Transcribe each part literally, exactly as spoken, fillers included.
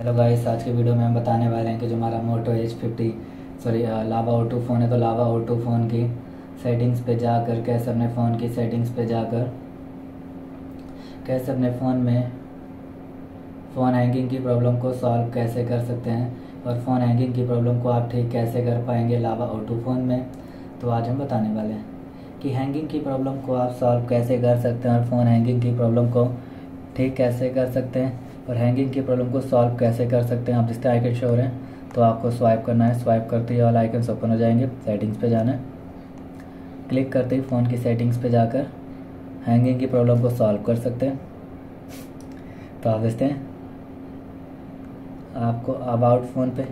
Hello guys, आज के video में हम बताने वाले हैं कि जो हमारा Moto H fifty sorry Lava O two phone है तो लावा ओ टू फ़ोन की सेटिंग्स पे जाकर कैसे अपने फ़ोन की सेटिंग्स पे जाकर कैसे अपने फ़ोन में फ़ोन हैंगिंग की प्रॉब्लम को सॉल्व कैसे कर सकते हैं और फ़ोन हैंगिंग की प्रॉब्लम को आप ठीक कैसे कर पाएंगे लावा ओ टू फ़ोन में। तो आज हम बताने वाले हैं कि हैंगिंग की प्रॉब्लम को आप सॉल्व कैसे कर सकते हैं और फ़ोन हैंगिंग की प्रॉब्लम को ठीक कैसे कर सकते हैं और हैंगिंग की प्रॉब्लम को सॉल्व कैसे कर सकते हैं। आप जिसके आइकन शो हो रहे हैं तो आपको स्वाइप करना है, स्वाइप करते ही ऑल आइकन्स ओपन हो जाएंगे। सेटिंग्स पे जाना है, क्लिक करते ही फ़ोन की सेटिंग्स पे जाकर हैंगिंग की प्रॉब्लम को सॉल्व कर सकते हैं। तो आप देखते हैं आपको अबाउट फ़ोन पे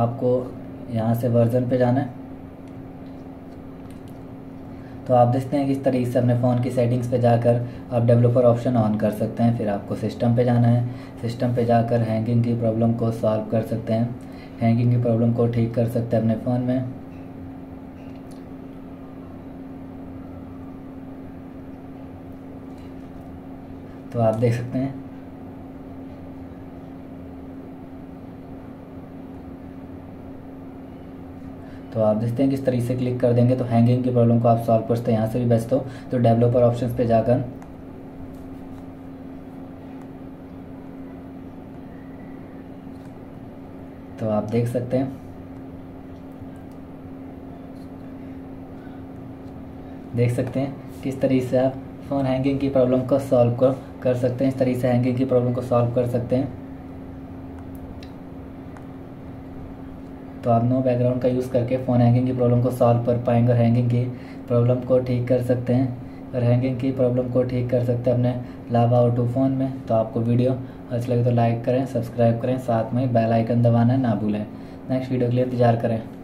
आपको यहाँ से वर्जन पे जाना है। तो आप देखते हैं कि इस तरीके से अपने फ़ोन की सेटिंग्स पे जाकर आप डेवलपर ऑप्शन ऑन कर सकते हैं। फिर आपको सिस्टम पे जाना है, सिस्टम पे जाकर हैंगिंग की प्रॉब्लम को सॉल्व कर सकते हैं, हैंगिंग की प्रॉब्लम को ठीक कर सकते हैं अपने फ़ोन में। तो आप देख सकते हैं तो आप देखते हैं कि इस तरीके से क्लिक कर देंगे तो हैंगिंग की प्रॉब्लम को आप सॉल्व कर सकते हैं। यहाँ से भी बेस्ट हो तो डेवलपर ऑप्शंस पे जाकर तो आप देख सकते हैं देख सकते हैं किस तरीके से आप फ़ोन हैंगिंग की प्रॉब्लम को सॉल्व कर कर सकते हैं। इस तरीके से हैंगिंग की प्रॉब्लम को सॉल्व कर सकते हैं। तो आप नो बैकग्राउंड का यूज़ करके फ़ोन हैंगिंग की प्रॉब्लम को सॉल्व कर पाएंगे और हैंगिंग की प्रॉब्लम को ठीक कर सकते हैं और हैंगिंग की प्रॉब्लम को ठीक कर सकते हैं अपने लावा ओ टू फ़ोन में। तो आपको वीडियो अच्छा लगे तो लाइक करें, सब्सक्राइब करें, साथ में बेल आइकन दबाना ना भूलें। नेक्स्ट वीडियो के लिए इंतजार करें।